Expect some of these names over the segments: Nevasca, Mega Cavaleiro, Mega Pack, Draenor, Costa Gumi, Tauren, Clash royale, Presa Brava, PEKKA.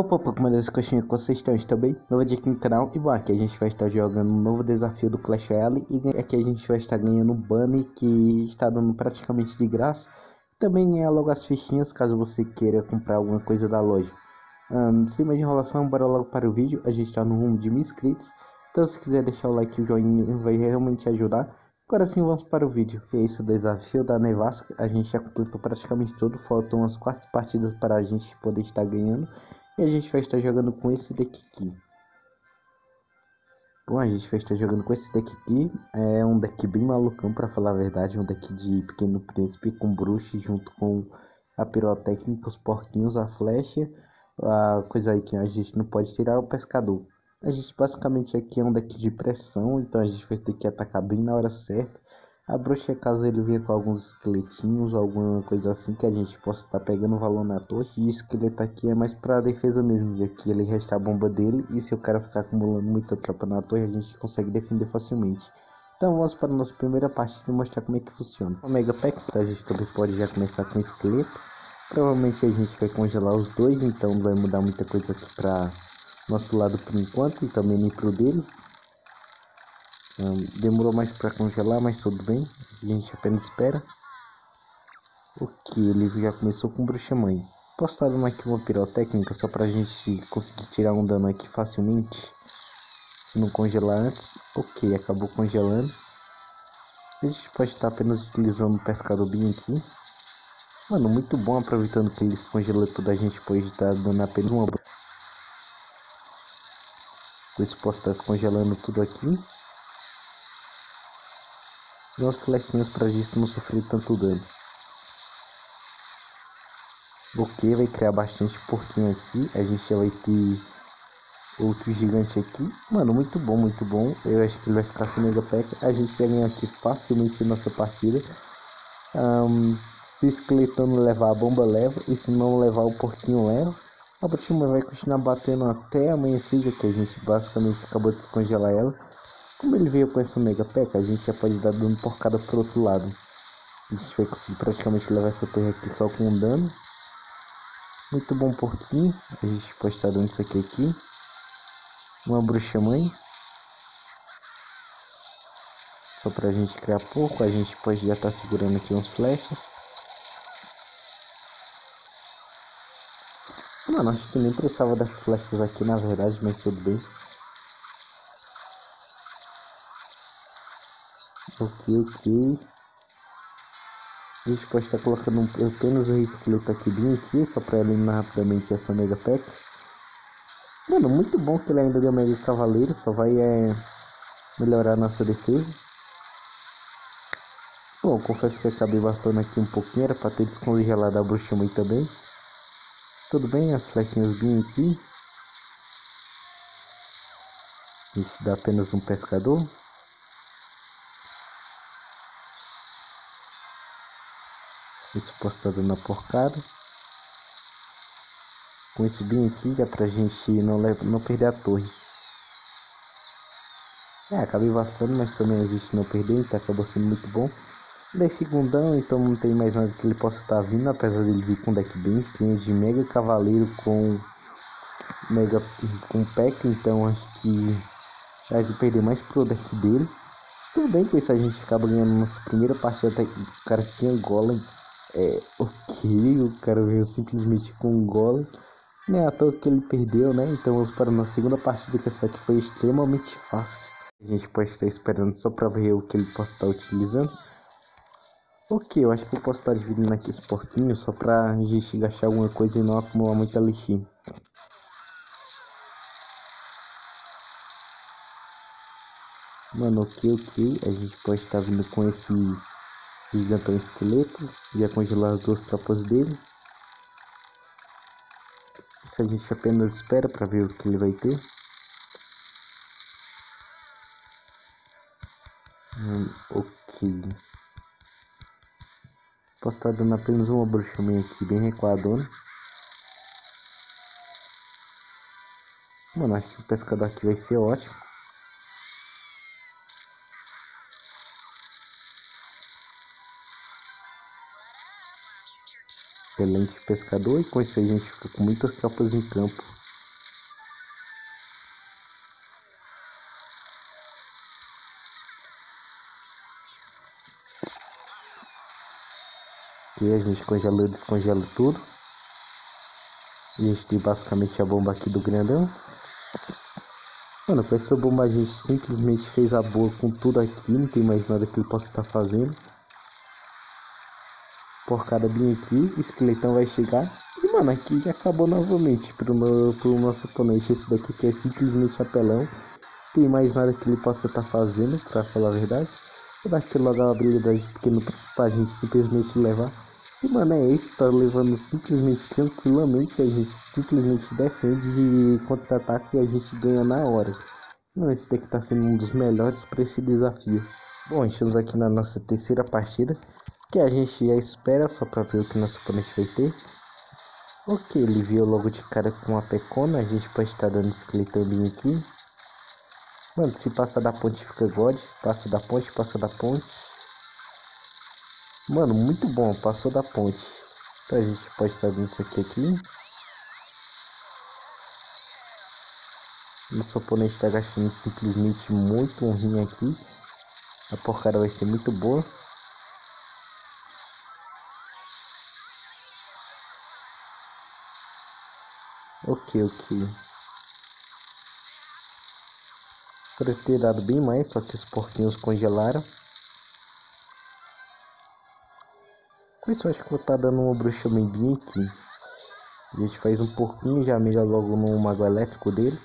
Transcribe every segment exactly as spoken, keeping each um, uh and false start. Opa, opa, como é desse coxinha que vocês estão, estão bem? Novo dia aqui no canal e bom, aqui a gente vai estar jogando um novo desafio do Clash Royale. E aqui a gente vai estar ganhando um banner que está dando praticamente de graça. Também ganhar logo as fichinhas caso você queira comprar alguma coisa da loja. Um, sem mais enrolação, bora logo para o vídeo. A gente está no rumo de mil inscritos. Então se quiser deixar o like e o joinha vai realmente ajudar. Agora sim, vamos para o vídeo. E é isso, o desafio da Nevasca. A gente já completou praticamente tudo. Faltam umas quatro partidas para a gente poder estar ganhando. E a gente vai estar jogando com esse deck aqui. Bom, a gente vai estar jogando com esse deck aqui. É um deck bem malucão, para falar a verdade. Um deck de Pequeno Príncipe com bruxo, junto com a pirotécnica, os porquinhos, a flecha. A coisa aí que a gente não pode tirar é o pescador. A gente basicamente aqui é um deck de pressão, então a gente vai ter que atacar bem na hora certa. A bruxa, caso ele venha com alguns esqueletinhos, alguma coisa assim que a gente possa estar pegando valor na torre. E o esqueleto aqui é mais para defesa mesmo, de aqui ele resta a bomba dele. E se o cara ficar acumulando muita tropa na torre, a gente consegue defender facilmente. Então vamos para a nossa primeira partida e mostrar como é que funciona. O Mega Pack, então a gente também pode já começar com o esqueleto. Provavelmente a gente vai congelar os dois, então não vai mudar muita coisa aqui para nosso lado por enquanto, e também nem pro dele. Um, demorou mais para congelar, mas tudo bem, a gente apenas espera. Ok, ele já começou com bruxa mãe. Posso dar uma aqui uma pirotécnica só pra gente conseguir tirar um dano aqui facilmente, se não congelar antes. Ok, acabou congelando. A gente pode estar apenas utilizando o pescador bem aqui. Mano, muito bom, aproveitando que ele descongelou tudo, a gente pode estar dando apenas uma. Depois posso estar descongelando tudo aqui. E umas flechinhas pra gente não sofrer tanto dano. Ok, vai criar bastante porquinho aqui. A gente já vai ter outro gigante aqui. Mano, muito bom, muito bom. Eu acho que ele vai ficar sem Mega Pack. A gente vai ganhar aqui facilmente nossa partida. Um, se o esqueleto não levar a bomba, leva. E se não levar o porquinho, leva. A bruxa vai continuar batendo até amanhecer, já que a gente basicamente acabou de descongelar ela. Como ele veio com essa Mega P E K K A, a gente já pode dar dano porcada pro outro lado. A gente vai conseguir praticamente levar essa torre aqui só com um dano. Muito bom porquinho. A gente pode estar dando isso aqui aqui. Uma bruxa mãe. Só pra gente criar pouco. A gente pode já estar segurando aqui umas flechas. Mano, acho que nem precisava das flechas aqui na verdade, mas tudo bem. Ok, ok. A gente pode estar colocando apenas o esqueleto aqui bem aqui, só pra eliminar rapidamente essa Mega Pack. Mano, muito bom que ele ainda deu Mega Cavaleiro, só vai é, melhorar a nossa defesa. Bom, confesso que eu acabei bastando aqui um pouquinho, era pra ter descongelado a bruxa mãe também. Tudo bem, as flechinhas bem aqui. Isso dá apenas um pescador. Isso posso estar dando uma porcada. Com isso bem aqui, já pra gente não, não perder a torre. É, acabei vacilando, mas também a gente não perdeu, então acabou sendo muito bom. dez segundão, então não tem mais nada que ele possa estar vindo, apesar dele vir com um deck bem estranho de Mega Cavaleiro com Mega com P E K K A, então acho que a gente perdeu mais pro deck dele. Tudo bem, com isso a gente acaba ganhando nossa primeira partida. O cara tinha golem. É, ok, o cara veio simplesmente com um golem. Não é à toa que ele perdeu, né? Então vamos para a nossa segunda partida, que essa aqui foi extremamente fácil. A gente pode estar esperando só para ver o que ele possa estar utilizando. Ok, eu acho que eu posso estar dividindo aqui esse porquinho só pra gente gastar alguma coisa e não acumular muita lixinha. Mano, ok, ok. A gente pode estar vindo com esse gigantão esqueleto. Já congelar as duas tropas dele. Isso a gente apenas espera pra ver o que ele vai ter. Hum, ok. Posso estar dando apenas uma bruxa meio aqui, bem recuadona. Mano, acho que o pescador aqui vai ser ótimo. Excelente pescador, e com isso a gente fica com muitas tropas em campo. Aqui a gente congela e descongela tudo. A gente tem basicamente a bomba aqui do grandão. Mano, com essa bomba a gente simplesmente fez a boa com tudo aqui. Não tem mais nada que ele possa estar fazendo. Porcada bem aqui. O esqueletão vai chegar. E mano, aqui já acabou novamente pro, no, pro nosso oponente. Esse daqui que é simplesmente apelão. Não tem mais nada que ele possa estar fazendo, pra falar a verdade. Vou dar aqui logo a habilidade de pequeno pra gente simplesmente levar. E mano, é isso, tá levando simplesmente tranquilamente. A gente simplesmente defende e contra-ataque e a gente ganha na hora. Mano, esse daqui tá sendo um dos melhores pra esse desafio. Bom, estamos aqui na nossa terceira partida, que a gente já espera só pra ver o que nosso oponente vai ter. Ok, ele veio logo de cara com a P E K K A. A gente pode estar dando esqueleto bem aqui. Mano, se passa da ponte fica God. Passa da ponte, passa da ponte. Mano, muito bom. Passou da ponte. Então a gente pode estar vendo isso aqui, aqui. Nosso oponente está gastando simplesmente muito um rim aqui. A porcaria vai ser muito boa. Ok, ok. Para ter dado bem mais, só que os porquinhos congelaram. Por isso acho que vou estar dando uma bruxa meio bem aqui. A gente faz um porquinho, já mira logo no mago elétrico dele.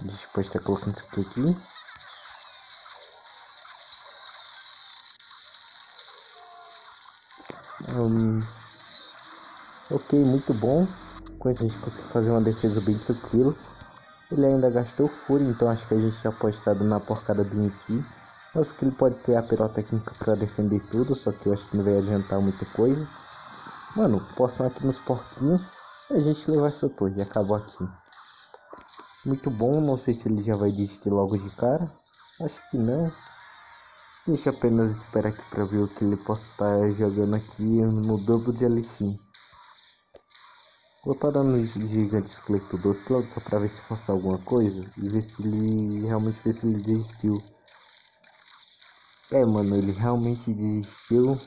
A gente pode estar colocando isso aqui, aqui. Um... Ok, muito bom. Com isso a gente consegue fazer uma defesa bem tranquila. Ele ainda gastou fúria, então acho que a gente já pode estar dando uma porcada bem aqui. Acho que ele pode ter a pelota técnica para defender tudo, só que eu acho que não vai adiantar muita coisa. Mano, possam aqui nos porquinhos e a gente levar essa torre. Acabou aqui. Muito bom, não sei se ele já vai desistir logo de cara. Acho que não. Deixa apenas esperar aqui para ver o que ele possa estar jogando aqui no dobro de Alexim. Vou estar dando um gigante esqueleto do outro lado só pra ver se força alguma coisa e ver se ele realmente ver se ele desistiu. É mano, ele realmente desistiu.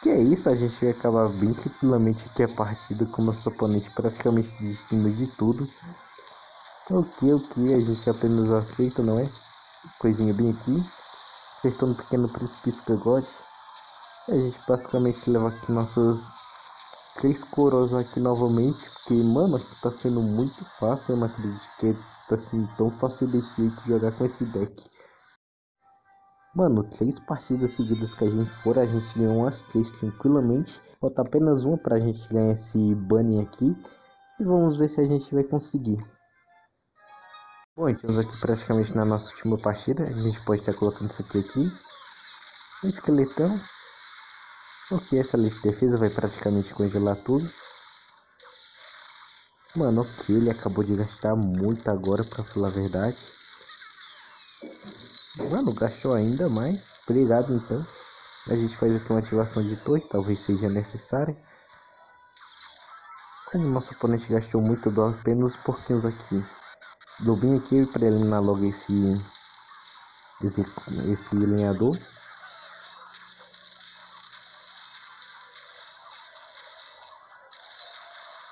Que é isso, a gente vai acabar bem tranquilamente aqui a partida com o nosso oponente praticamente desistindo de tudo. O que, o que, a gente apenas aceita, não é? Coisinha bem aqui. Acertou no pequeno príncipe fica God. A gente basicamente leva aqui nossas... três coroas aqui novamente, porque mano, aqui tá sendo muito fácil. Eu não acredito que tá sendo tão fácil desse jeito de jogar com esse deck. Mano, três partidas seguidas que a gente for, a gente ganhou umas três tranquilamente. Falta apenas uma pra gente ganhar esse bunny aqui. E vamos ver se a gente vai conseguir. Bom, estamos aqui praticamente na nossa última partida. A gente pode estar colocando isso aqui, aqui. Um esqueletão. Ok, essa lista de defesa vai praticamente congelar tudo. Mano, ok, ele acabou de gastar muito agora, pra falar a verdade. Mano, gastou ainda mais. Obrigado, então. A gente faz aqui uma ativação de torre, talvez seja necessária. Como nosso oponente gastou muito, dou apenas os porquinhos aqui. Dou bem aqui pra eliminar logo esse... Esse, esse lenhador.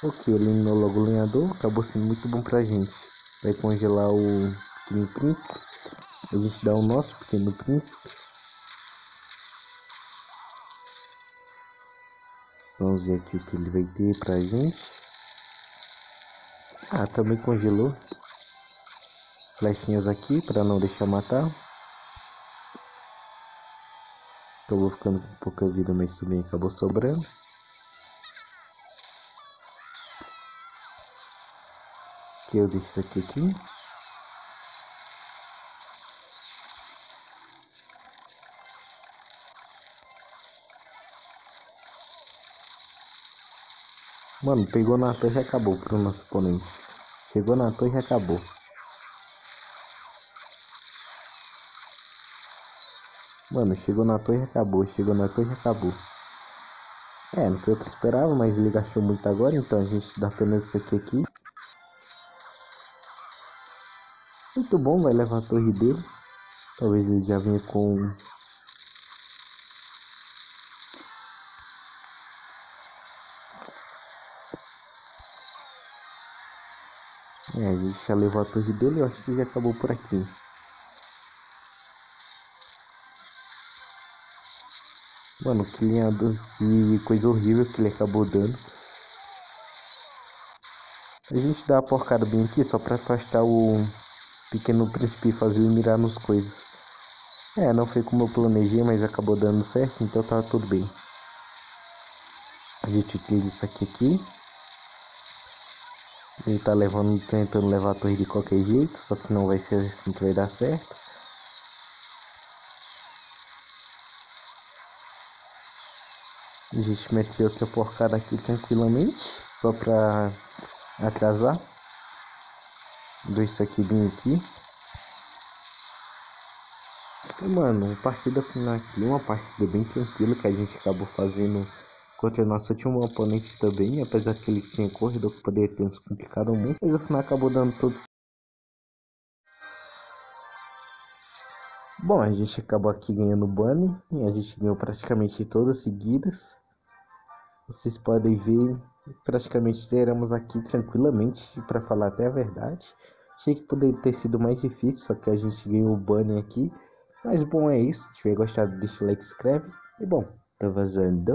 Ok, eliminou logo o lenhador, acabou sendo muito bom pra gente. Vai congelar o pequeno príncipe. A gente dá o nosso pequeno príncipe. Vamos ver aqui o que ele vai ter pra gente. Ah, também congelou. Flechinhas aqui pra não deixar matar. Acabou ficando com pouca vida, mas também acabou sobrando. Eu deixo isso aqui, aqui. Mano, pegou na torre e acabou pro nosso oponente. Chegou na torre e acabou. Mano, chegou na torre e acabou. Chegou na torre e acabou. É, não foi o que esperava, mas ele gastou muito agora. Então a gente dá apenas isso aqui, aqui. Muito bom, vai levar a torre dele. Talvez ele já venha com... É, a gente já levou a torre dele, eu acho que já acabou por aqui. Mano, que linhador, que coisa horrível que ele acabou dando. A gente dá a porcada bem aqui só pra afastar o pequeno príncipe e fazer ele mirar nos coisas. É, não foi como eu planejei, mas acabou dando certo, então tá tudo bem. A gente tira isso aqui aqui. Ele tá levando, tentando levar a torre de qualquer jeito, só que não vai ser assim que vai dar certo. A gente mete outra porcada aqui tranquilamente, só pra atrasar. Dou isso aqui bem aqui. E, mano, partida final aqui, uma partida bem tranquila que a gente acabou fazendo... Contra o nosso último oponente também, apesar que ele tinha corredor que poderia ter nos complicado muito, mas afinal acabou dando tudo. Bom, a gente acabou aqui ganhando o bunny, e a gente ganhou praticamente todas seguidas. Vocês podem ver, praticamente zeramos aqui tranquilamente, para falar até a verdade. Achei que poderia ter sido mais difícil, só que a gente ganhou o bunny aqui. Mas bom, é isso, se tiver gostado deixa o like, se inscreve, e bom, tá vazando.